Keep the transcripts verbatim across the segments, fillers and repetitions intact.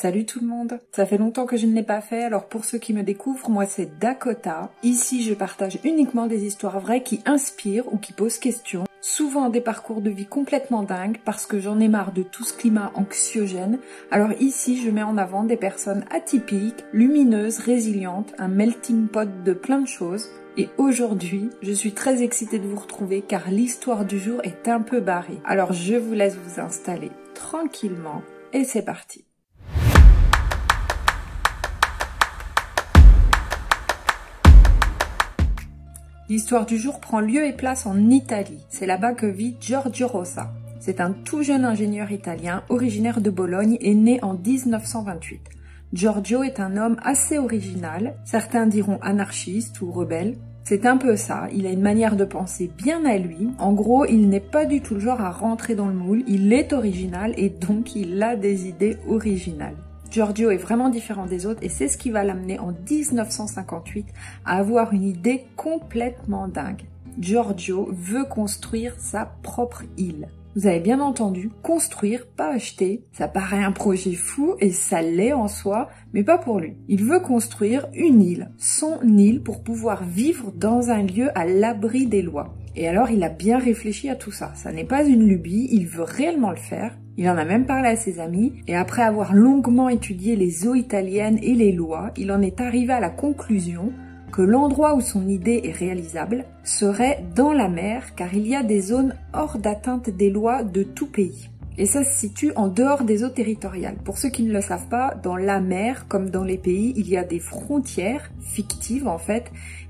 Salut tout le monde! Ça fait longtemps que je ne l'ai pas fait, alors pour ceux qui me découvrent, moi c'est Dakota. Ici je partage uniquement des histoires vraies qui inspirent ou qui posent question, souvent des parcours de vie complètement dingues parce que j'en ai marre de tout ce climat anxiogène, alors ici je mets en avant des personnes atypiques, lumineuses, résilientes, un melting pot de plein de choses. Et aujourd'hui, je suis très excitée de vous retrouver car l'histoire du jour est un peu barrée. Alors je vous laisse vous installer tranquillement et c'est parti! L'histoire du jour prend lieu et place en Italie. C'est là-bas que vit Giorgio Rosa. C'est un tout jeune ingénieur italien, originaire de Bologne et né en mille neuf cent vingt-huit. Giorgio est un homme assez original, certains diront anarchiste ou rebelle. C'est un peu ça, il a une manière de penser bien à lui. En gros, il n'est pas du tout le genre à rentrer dans le moule, il est original et donc il a des idées originales. Giorgio est vraiment différent des autres et c'est ce qui va l'amener en mille neuf cent cinquante-huit à avoir une idée complètement dingue. Giorgio veut construire sa propre île. Vous avez bien entendu, construire, pas acheter. Ça paraît un projet fou et ça l'est en soi, mais pas pour lui. Il veut construire une île, son île, pour pouvoir vivre dans un lieu à l'abri des lois. Et alors il a bien réfléchi à tout ça, ça n'est pas une lubie, il veut réellement le faire, il en a même parlé à ses amis, et après avoir longuement étudié les eaux italiennes et les lois, il en est arrivé à la conclusion que l'endroit où son idée est réalisable serait dans la mer, car il y a des zones hors d'atteinte des lois de tout pays. Et ça se situe en dehors des eaux territoriales. Pour ceux qui ne le savent pas, dans la mer, comme dans les pays, il y a des frontières fictives en fait.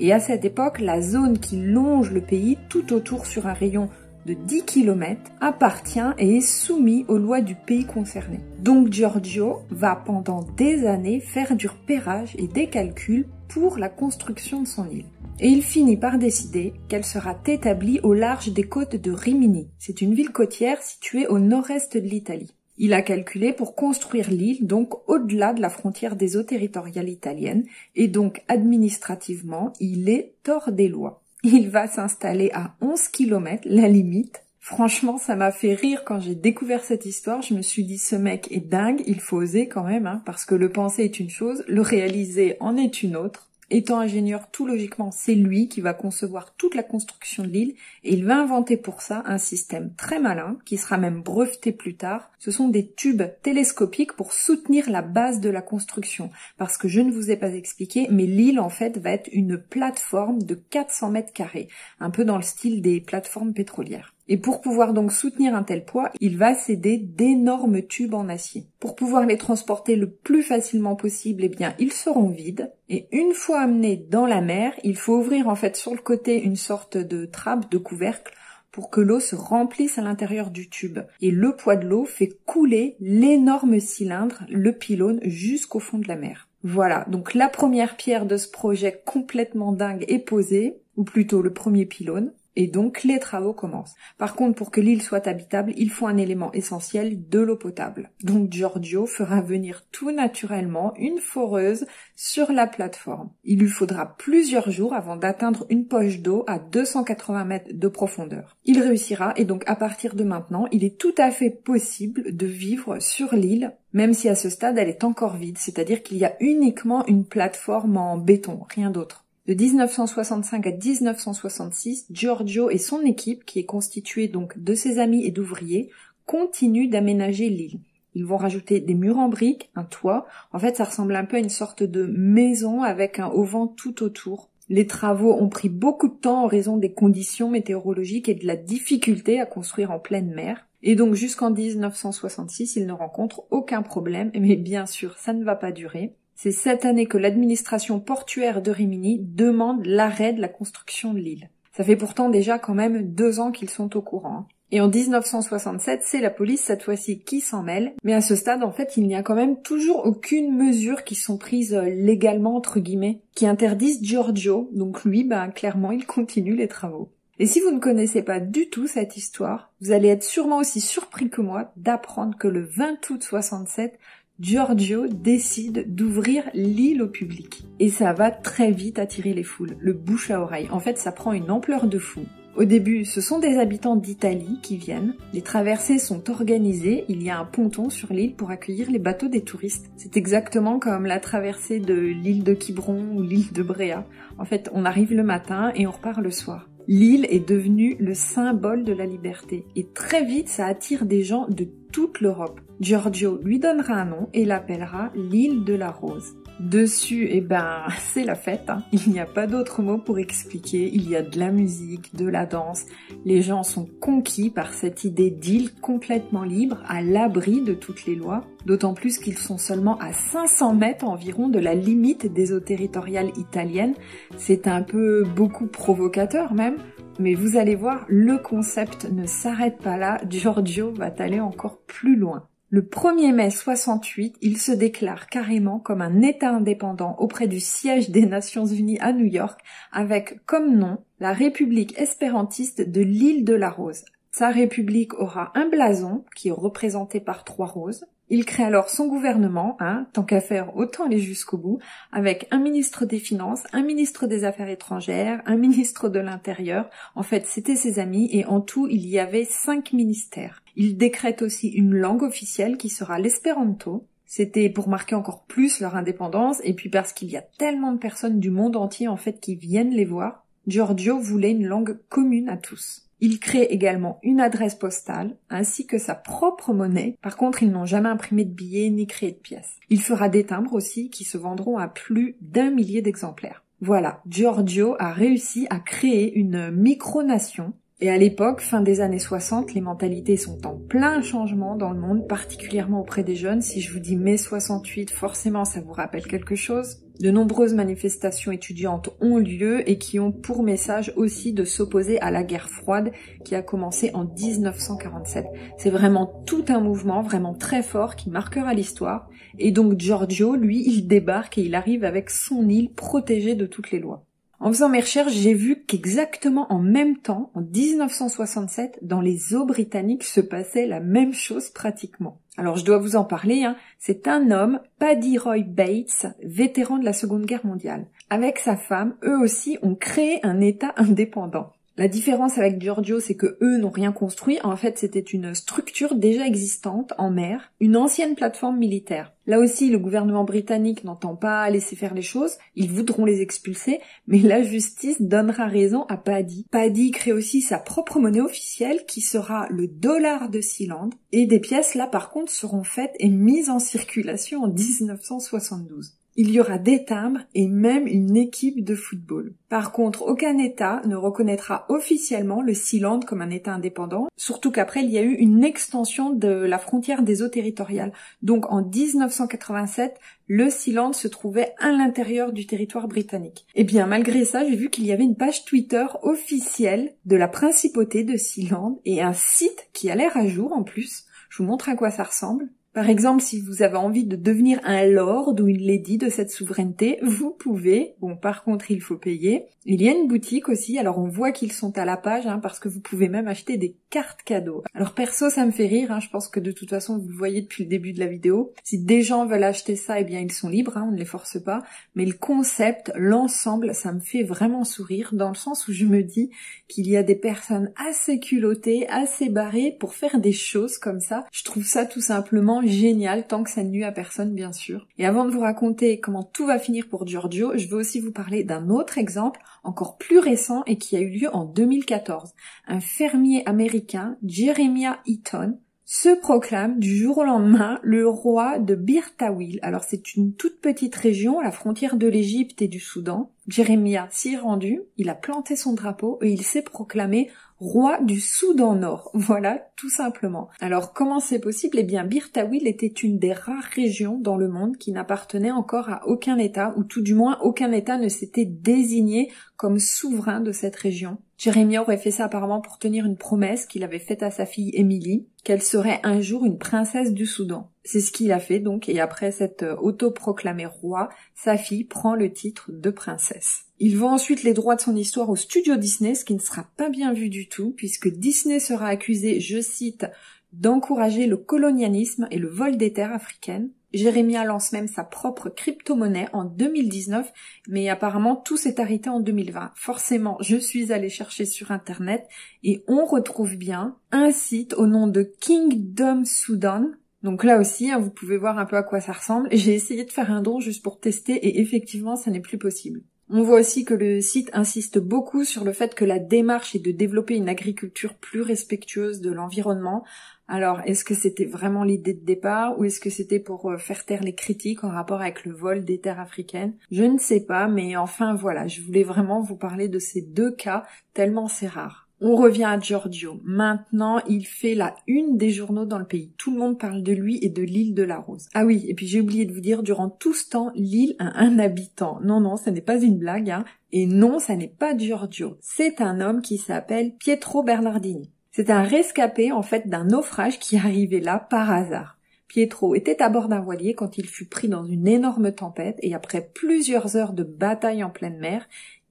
Et à cette époque, la zone qui longe le pays tout autour sur un rayon de dix kilomètres appartient et est soumise aux lois du pays concerné. Donc Giorgio va pendant des années faire du repérage et des calculs pour la construction de son île. Et il finit par décider qu'elle sera établie au large des côtes de Rimini. C'est une ville côtière située au nord-est de l'Italie. Il a calculé pour construire l'île, donc au-delà de la frontière des eaux territoriales italiennes, et donc administrativement, il est hors des lois. Il va s'installer à onze kilomètres, la limite. Franchement, ça m'a fait rire quand j'ai découvert cette histoire, je me suis dit ce mec est dingue, il faut oser quand même, hein, parce que le penser est une chose, le réaliser en est une autre. Étant ingénieur, tout logiquement, c'est lui qui va concevoir toute la construction de l'île et il va inventer pour ça un système très malin qui sera même breveté plus tard. Ce sont des tubes télescopiques pour soutenir la base de la construction parce que je ne vous ai pas expliqué, mais l'île en fait va être une plateforme de quatre cents mètres carrés, un peu dans le style des plateformes pétrolières. Et pour pouvoir donc soutenir un tel poids, il va céder d'énormes tubes en acier. Pour pouvoir les transporter le plus facilement possible, eh bien, ils seront vides. Et une fois amenés dans la mer, il faut ouvrir en fait sur le côté une sorte de trappe, de couvercle, pour que l'eau se remplisse à l'intérieur du tube. Et le poids de l'eau fait couler l'énorme cylindre, le pylône, jusqu'au fond de la mer. Voilà, donc la première pierre de ce projet complètement dingue est posée, ou plutôt le premier pylône. Et donc les travaux commencent. Par contre, pour que l'île soit habitable, il faut un élément essentiel, de l'eau potable. Donc Giorgio fera venir tout naturellement une foreuse sur la plateforme. Il lui faudra plusieurs jours avant d'atteindre une poche d'eau à deux cent quatre-vingts mètres de profondeur. Il réussira et donc à partir de maintenant, il est tout à fait possible de vivre sur l'île, même si à ce stade elle est encore vide, c'est-à-dire qu'il y a uniquement une plateforme en béton, rien d'autre. De mille neuf cent soixante-cinq à mille neuf cent soixante-six, Giorgio et son équipe, qui est constituée donc de ses amis et d'ouvriers, continuent d'aménager l'île. Ils vont rajouter des murs en briques, un toit. En fait, ça ressemble un peu à une sorte de maison avec un auvent tout autour. Les travaux ont pris beaucoup de temps en raison des conditions météorologiques et de la difficulté à construire en pleine mer. Et donc jusqu'en mille neuf cent soixante-six, ils ne rencontrent aucun problème. Mais bien sûr, ça ne va pas durer. C'est cette année que l'administration portuaire de Rimini demande l'arrêt de la construction de l'île. Ça fait pourtant déjà quand même deux ans qu'ils sont au courant. Et en mille neuf cent soixante-sept, c'est la police cette fois-ci qui s'en mêle. Mais à ce stade, en fait, il n'y a quand même toujours aucune mesure qui sont prises légalement, entre guillemets, qui interdisent Giorgio. Donc lui, bah, clairement, il continue les travaux. Et si vous ne connaissez pas du tout cette histoire, vous allez être sûrement aussi surpris que moi d'apprendre que le vingt août soixante-sept, Giorgio décide d'ouvrir l'île au public. Et ça va très vite attirer les foules, le bouche à oreille. En fait, ça prend une ampleur de fou. Au début, ce sont des habitants d'Italie qui viennent. Les traversées sont organisées, il y a un ponton sur l'île pour accueillir les bateaux des touristes. C'est exactement comme la traversée de l'île de Quiberon ou l'île de Bréa. En fait, on arrive le matin et on repart le soir. L'île est devenue le symbole de la liberté et très vite ça attire des gens de toute l'Europe. Giorgio lui donnera un nom et l'appellera l'île de la Rose. Dessus, eh ben, c'est la fête, hein. Il n'y a pas d'autre mot pour expliquer, il y a de la musique, de la danse, les gens sont conquis par cette idée d'île complètement libre, à l'abri de toutes les lois, d'autant plus qu'ils sont seulement à cinq cents mètres environ de la limite des eaux territoriales italiennes, c'est un peu beaucoup provocateur même, mais vous allez voir, le concept ne s'arrête pas là, Giorgio va aller encore plus loin. Le premier mai soixante-huit, il se déclare carrément comme un État indépendant auprès du siège des Nations Unies à New York, avec comme nom la République espérantiste de l'île de la Rose. Sa république aura un blason, qui est représenté par trois roses. Il crée alors son gouvernement, hein, tant qu'à faire, autant aller jusqu'au bout, avec un ministre des Finances, un ministre des Affaires étrangères, un ministre de l'Intérieur. En fait, c'était ses amis et en tout, il y avait cinq ministères. Il décrète aussi une langue officielle qui sera l'espéranto. C'était pour marquer encore plus leur indépendance et puis parce qu'il y a tellement de personnes du monde entier, en fait, qui viennent les voir. Giorgio voulait une langue commune à tous. Il crée également une adresse postale, ainsi que sa propre monnaie. Par contre, ils n'ont jamais imprimé de billets ni créé de pièces. Il fera des timbres aussi, qui se vendront à plus d'un millier d'exemplaires. Voilà, Giorgio a réussi à créer une micronation. Et à l'époque, fin des années soixante, les mentalités sont en plein changement dans le monde, particulièrement auprès des jeunes. Si je vous dis mai soixante-huit, forcément ça vous rappelle quelque chose. De nombreuses manifestations étudiantes ont lieu et qui ont pour message aussi de s'opposer à la guerre froide qui a commencé en mille neuf cent quarante-sept. C'est vraiment tout un mouvement, vraiment très fort, qui marquera l'histoire. Et donc Giorgio, lui, il débarque et il arrive avec son île protégée de toutes les lois. En faisant mes recherches, j'ai vu qu'exactement en même temps, en mille neuf cent soixante-sept, dans les eaux britanniques se passait la même chose pratiquement. Alors je dois vous en parler, hein. C'est un homme, Paddy Roy Bates, vétéran de la Seconde Guerre mondiale. Avec sa femme, eux aussi ont créé un État indépendant. La différence avec Giorgio, c'est que eux n'ont rien construit. En fait, c'était une structure déjà existante en mer, une ancienne plateforme militaire. Là aussi, le gouvernement britannique n'entend pas laisser faire les choses. Ils voudront les expulser, mais la justice donnera raison à Paddy. Paddy crée aussi sa propre monnaie officielle, qui sera le dollar de Sealand. Et des pièces, là, par contre, seront faites et mises en circulation en mille neuf cent soixante-douze. Il y aura des timbres et même une équipe de football. Par contre, aucun État ne reconnaîtra officiellement le Sealand comme un État indépendant, surtout qu'après il y a eu une extension de la frontière des eaux territoriales. Donc en mille neuf cent quatre-vingt-sept, le Sealand se trouvait à l'intérieur du territoire britannique. Et bien malgré ça, j'ai vu qu'il y avait une page Twitter officielle de la principauté de Sealand et un site qui a l'air à jour en plus. Je vous montre à quoi ça ressemble. Par exemple, si vous avez envie de devenir un lord ou une lady de cette souveraineté, vous pouvez. Bon, par contre, il faut payer. Il y a une boutique aussi, alors on voit qu'ils sont à la page, hein, parce que vous pouvez même acheter des cartes cadeaux. Alors perso, ça me fait rire, hein, je pense que de toute façon, vous le voyez depuis le début de la vidéo. Si des gens veulent acheter ça, eh bien ils sont libres, hein, on ne les force pas. Mais le concept, l'ensemble, ça me fait vraiment sourire, dans le sens où je me dis qu'il y a des personnes assez culottées, assez barrées pour faire des choses comme ça. Je trouve ça tout simplement génial, tant que ça ne nuit à personne bien sûr. Et avant de vous raconter comment tout va finir pour Giorgio, je veux aussi vous parler d'un autre exemple encore plus récent et qui a eu lieu en deux mille quatorze. Un fermier américain, Jeremiah Eaton, se proclame du jour au lendemain le roi de Birtawil. Alors c'est une toute petite région, la frontière de l'Égypte et du Soudan. Jeremiah s'y est rendu, il a planté son drapeau et il s'est proclamé roi du Soudan Nord. Voilà, tout simplement. Alors comment c'est possible? Eh bien Birtawil était une des rares régions dans le monde qui n'appartenait encore à aucun État, ou tout du moins aucun État ne s'était désigné comme souverain de cette région. Jeremiah aurait fait ça apparemment pour tenir une promesse qu'il avait faite à sa fille Émilie, qu'elle serait un jour une princesse du Soudan. C'est ce qu'il a fait donc, et après s'être autoproclamé roi, sa fille prend le titre de princesse. Il vend ensuite les droits de son histoire au studio Disney, ce qui ne sera pas bien vu du tout, puisque Disney sera accusé, je cite, d'encourager le colonialisme et le vol des terres africaines. Jeremiah lance même sa propre crypto-monnaie en deux mille dix-neuf, mais apparemment tout s'est arrêté en deux mille vingt. Forcément, je suis allée chercher sur internet et on retrouve bien un site au nom de Kingdom Sudan. Donc là aussi, hein, vous pouvez voir un peu à quoi ça ressemble. J'ai essayé de faire un don juste pour tester et effectivement, ça n'est plus possible. On voit aussi que le site insiste beaucoup sur le fait que la démarche est de développer une agriculture plus respectueuse de l'environnement. Alors, est-ce que c'était vraiment l'idée de départ ou est-ce que c'était pour faire taire les critiques en rapport avec le vol des terres africaines? Je ne sais pas, mais enfin voilà, je voulais vraiment vous parler de ces deux cas, tellement c'est rare. On revient à Giorgio. Maintenant, il fait la une des journaux dans le pays. Tout le monde parle de lui et de l'île de la Rose. Ah oui, et puis j'ai oublié de vous dire, durant tout ce temps, l'île a un habitant. Non, non, ça n'est pas une blague, hein. Et non, ça n'est pas Giorgio. C'est un homme qui s'appelle Pietro Bernardini. C'est un rescapé, en fait, d'un naufrage qui arrivait là par hasard. Pietro était à bord d'un voilier quand il fut pris dans une énorme tempête et après plusieurs heures de bataille en pleine mer,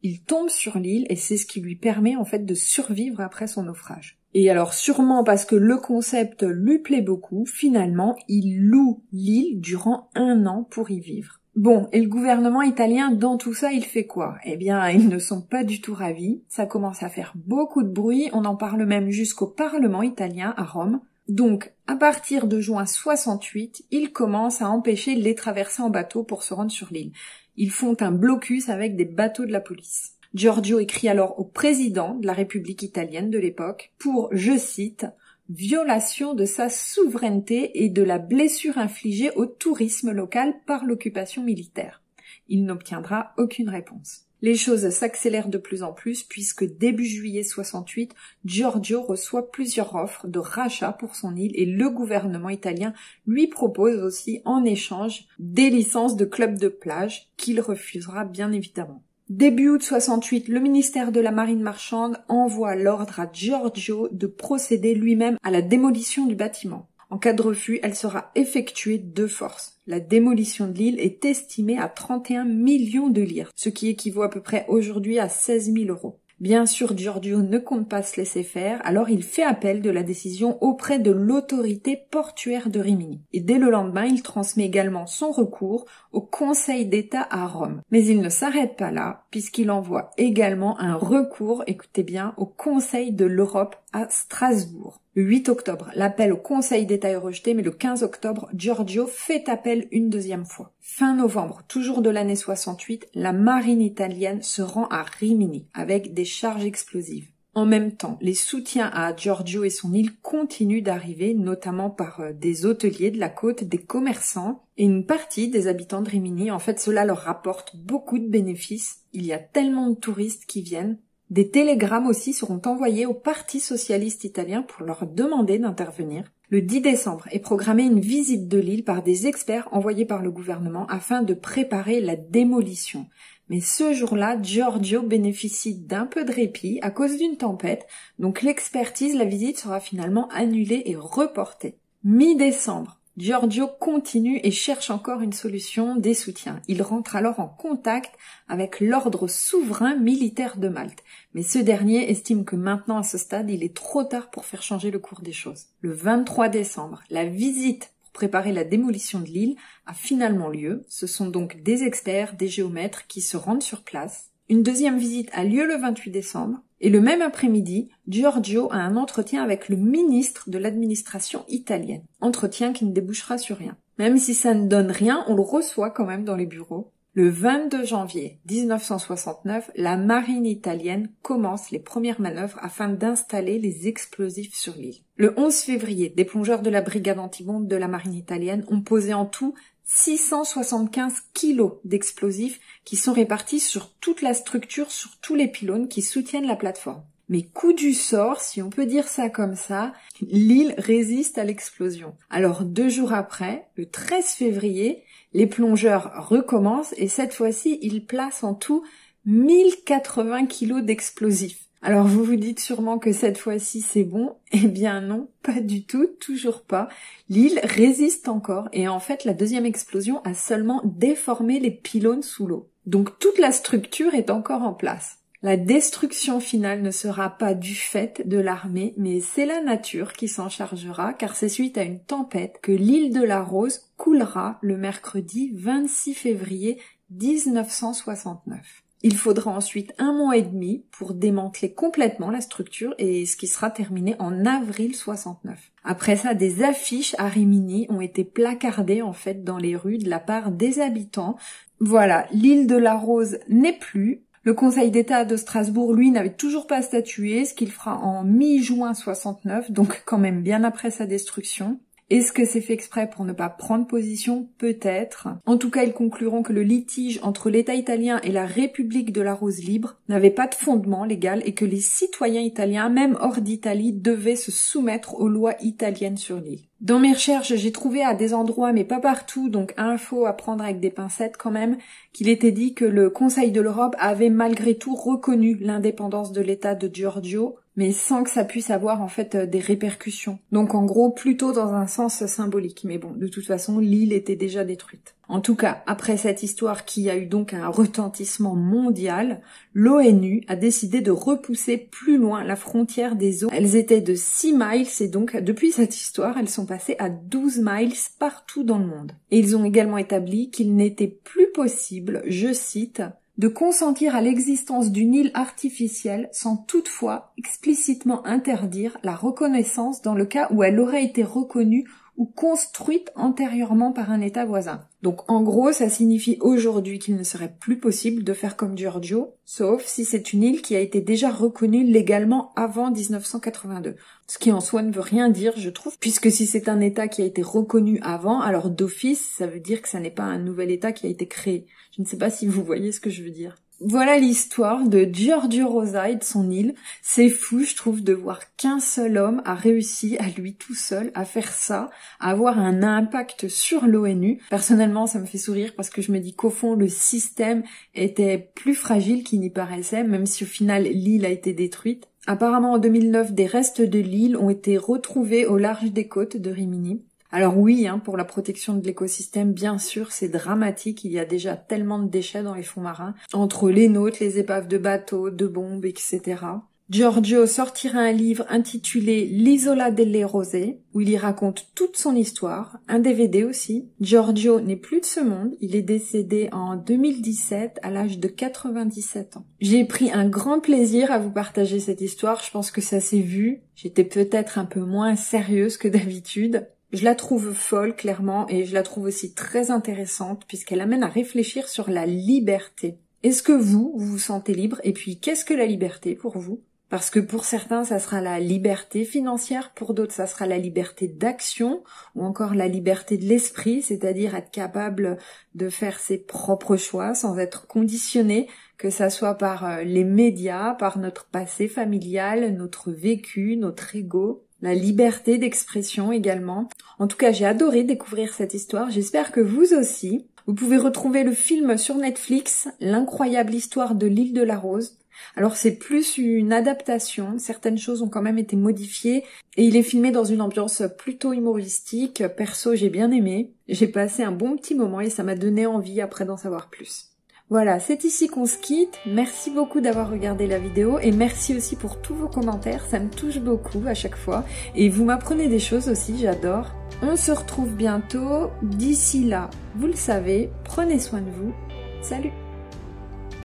il tombe sur l'île et c'est ce qui lui permet en fait de survivre après son naufrage. Et alors sûrement parce que le concept lui plaît beaucoup, finalement il loue l'île durant un an pour y vivre. Bon, et le gouvernement italien, dans tout ça, il fait quoi? Eh bien, ils ne sont pas du tout ravis, ça commence à faire beaucoup de bruit, on en parle même jusqu'au Parlement italien à Rome. Donc, à partir de juin soixante-huit, ils commencent à empêcher les traversées en bateau pour se rendre sur l'île. Ils font un blocus avec des bateaux de la police. Giorgio écrit alors au président de la République italienne de l'époque pour, je cite, « violation de sa souveraineté et de la blessure infligée au tourisme local par l'occupation militaire ». Il n'obtiendra aucune réponse. Les choses s'accélèrent de plus en plus puisque début juillet soixante-huit, Giorgio reçoit plusieurs offres de rachat pour son île et le gouvernement italien lui propose aussi en échange des licences de clubs de plage qu'il refusera bien évidemment. Début août soixante-huit, le ministère de la Marine marchande envoie l'ordre à Giorgio de procéder lui-même à la démolition du bâtiment. En cas de refus, elle sera effectuée de force. La démolition de l'île est estimée à trente et un millions de livres, ce qui équivaut à peu près aujourd'hui à seize mille euros. Bien sûr, Giorgio ne compte pas se laisser faire, alors il fait appel de la décision auprès de l'autorité portuaire de Rimini. Et dès le lendemain, il transmet également son recours au Conseil d'État à Rome. Mais il ne s'arrête pas là, puisqu'il envoie également un recours, écoutez bien, au Conseil de l'Europe à Strasbourg. Le huit octobre, l'appel au Conseil d'État est rejeté, mais le quinze octobre, Giorgio fait appel une deuxième fois. Fin novembre, toujours de l'année soixante-huit, la marine italienne se rend à Rimini avec des charges explosives. En même temps, les soutiens à Giorgio et son île continuent d'arriver, notamment par des hôteliers de la côte, des commerçants et une partie des habitants de Rimini. En fait, cela leur rapporte beaucoup de bénéfices. Il y a tellement de touristes qui viennent. Des télégrammes aussi seront envoyés au Parti socialiste italien pour leur demander d'intervenir. Le dix décembre est programmée une visite de l'île par des experts envoyés par le gouvernement afin de préparer la démolition. Mais ce jour-là, Giorgio bénéficie d'un peu de répit à cause d'une tempête, donc l'expertise, la visite sera finalement annulée et reportée. mi-décembre. Giorgio continue et cherche encore une solution, des soutiens. Il rentre alors en contact avec l'ordre souverain militaire de Malte. Mais ce dernier estime que maintenant, à ce stade, il est trop tard pour faire changer le cours des choses. Le vingt-trois décembre, la visite pour préparer la démolition de l'île a finalement lieu. Ce sont donc des experts, des géomètres qui se rendent sur place. Une deuxième visite a lieu le vingt-huit décembre. Et le même après-midi, Giorgio a un entretien avec le ministre de l'administration italienne. Entretien qui ne débouchera sur rien. Même si ça ne donne rien, on le reçoit quand même dans les bureaux. Le vingt-deux janvier mille neuf cent soixante-neuf, la marine italienne commence les premières manœuvres afin d'installer les explosifs sur l'île. Le onze février, des plongeurs de la brigade antibombe de la marine italienne ont posé en tout six cent soixante-quinze kilos d'explosifs qui sont répartis sur toute la structure, sur tous les pylônes qui soutiennent la plateforme. Mais coup du sort, si on peut dire ça comme ça, l'île résiste à l'explosion. Alors deux jours après, le treize février, les plongeurs recommencent et cette fois-ci, ils placent en tout mille quatre-vingts kilos d'explosifs. Alors vous vous dites sûrement que cette fois-ci c'est bon, eh bien non, pas du tout, toujours pas. L'île résiste encore et en fait la deuxième explosion a seulement déformé les pylônes sous l'eau. Donc toute la structure est encore en place. La destruction finale ne sera pas du fait de l'armée, mais c'est la nature qui s'en chargera, car c'est suite à une tempête que l'île de la Rose coulera le mercredi vingt-six février mille neuf cent soixante-neuf. Il faudra ensuite un mois et demi pour démanteler complètement la structure, et ce qui sera terminé en avril soixante-neuf. Après ça, des affiches à Rimini ont été placardées en fait dans les rues de la part des habitants. Voilà, l'île de la Rose n'est plus. Le Conseil d'État de Strasbourg, lui, n'avait toujours pas statué, ce qu'il fera en mi-juin soixante-neuf, donc quand même bien après sa destruction. Est-ce que c'est fait exprès pour ne pas prendre position? Peut-être. En tout cas, ils concluront que le litige entre l'État italien et la République de la Rose libre n'avait pas de fondement légal et que les citoyens italiens, même hors d'Italie, devaient se soumettre aux lois italiennes sur l'île. Dans mes recherches, j'ai trouvé à des endroits, mais pas partout, donc info à prendre avec des pincettes quand même, qu'il était dit que le Conseil de l'Europe avait malgré tout reconnu l'indépendance de l'État de Giorgio, mais sans que ça puisse avoir en fait des répercussions. Donc en gros, plutôt dans un sens symbolique. Mais bon, de toute façon, l'île était déjà détruite. En tout cas, après cette histoire qui a eu donc un retentissement mondial, l'ONU a décidé de repousser plus loin la frontière des eaux. Elles étaient de six miles et donc depuis cette histoire, elles sont passées à douze miles partout dans le monde. Et ils ont également établi qu'il n'était plus possible, je cite, de consentir à l'existence d'une île artificielle sans toutefois explicitement interdire la reconnaissance dans le cas où elle aurait été reconnue ou construite antérieurement par un État voisin. Donc en gros, ça signifie aujourd'hui qu'il ne serait plus possible de faire comme Giorgio, sauf si c'est une île qui a été déjà reconnue légalement avant mille neuf cent quatre-vingt-deux. Ce qui en soi ne veut rien dire, je trouve, puisque si c'est un État qui a été reconnu avant, alors d'office, ça veut dire que ça n'est pas un nouvel État qui a été créé. Je ne sais pas si vous voyez ce que je veux dire. Voilà l'histoire de Giorgio Rosa et de son île. C'est fou, je trouve, de voir qu'un seul homme a réussi à lui tout seul à faire ça, à avoir un impact sur l'ONU. Personnellement, ça me fait sourire parce que je me dis qu'au fond, le système était plus fragile qu'il n'y paraissait, même si au final, l'île a été détruite. Apparemment, en deux mille neuf, des restes de l'île ont été retrouvés au large des côtes de Rimini. Alors oui, hein, pour la protection de l'écosystème, bien sûr, c'est dramatique, il y a déjà tellement de déchets dans les fonds marins, entre les nôtres, les épaves de bateaux, de bombes, et cetera. Giorgio sortira un livre intitulé « L'isola delle Rosee » où il y raconte toute son histoire, un D V D aussi. Giorgio n'est plus de ce monde, il est décédé en deux mille dix-sept à l'âge de quatre-vingt-dix-sept ans. J'ai pris un grand plaisir à vous partager cette histoire, je pense que ça s'est vu, j'étais peut-être un peu moins sérieuse que d'habitude. Je la trouve folle, clairement, et je la trouve aussi très intéressante puisqu'elle amène à réfléchir sur la liberté. Est-ce que vous, vous vous sentez libre? Et puis, qu'est-ce que la liberté pour vous? Parce que pour certains, ça sera la liberté financière, pour d'autres, ça sera la liberté d'action ou encore la liberté de l'esprit, c'est-à-dire être capable de faire ses propres choix sans être conditionné, que ça soit par les médias, par notre passé familial, notre vécu, notre ego. La liberté d'expression également. En tout cas, j'ai adoré découvrir cette histoire, j'espère que vous aussi. Vous pouvez retrouver le film sur Netflix, L'incroyable histoire de l'île de la Rose. Alors c'est plus une adaptation, certaines choses ont quand même été modifiées et il est filmé dans une ambiance plutôt humoristique. Perso, j'ai bien aimé, j'ai passé un bon petit moment et ça m'a donné envie après d'en savoir plus. Voilà, c'est ici qu'on se quitte. Merci beaucoup d'avoir regardé la vidéo et merci aussi pour tous vos commentaires, ça me touche beaucoup à chaque fois. Et vous m'apprenez des choses aussi, j'adore. On se retrouve bientôt. D'ici là, vous le savez, prenez soin de vous. Salut!